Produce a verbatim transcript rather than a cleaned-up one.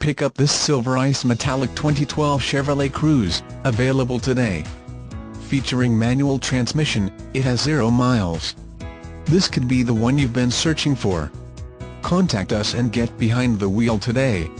Pick up this Silver Ice Metallic twenty twelve Chevrolet Cruze, available today. Featuring manual transmission, it has zero miles. This could be the one you've been searching for. Contact us and get behind the wheel today.